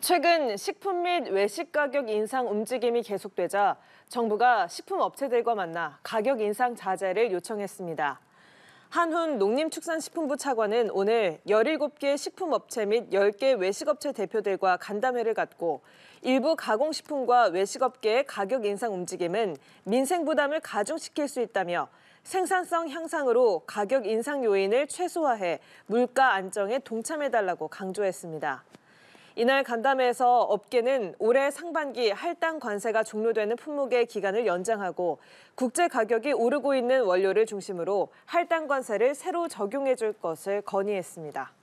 최근 식품 및 외식 가격 인상 움직임이 계속되자 정부가 식품업체들과 만나 가격 인상 자제를 요청했습니다. 한훈 농림축산식품부 차관은 오늘 17개 식품업체 및 10개 외식업체 대표들과 간담회를 갖고 일부 가공식품과 외식업계의 가격 인상 움직임은 민생 부담을 가중시킬 수 있다며 생산성 향상으로 가격 인상 요인을 최소화해 물가 안정에 동참해달라고 강조했습니다. 이날 간담회에서 업계는 올해 상반기 할당 관세가 종료되는 품목의 기간을 연장하고 국제 가격이 오르고 있는 원료를 중심으로 할당 관세를 새로 적용해 줄 것을 건의했습니다.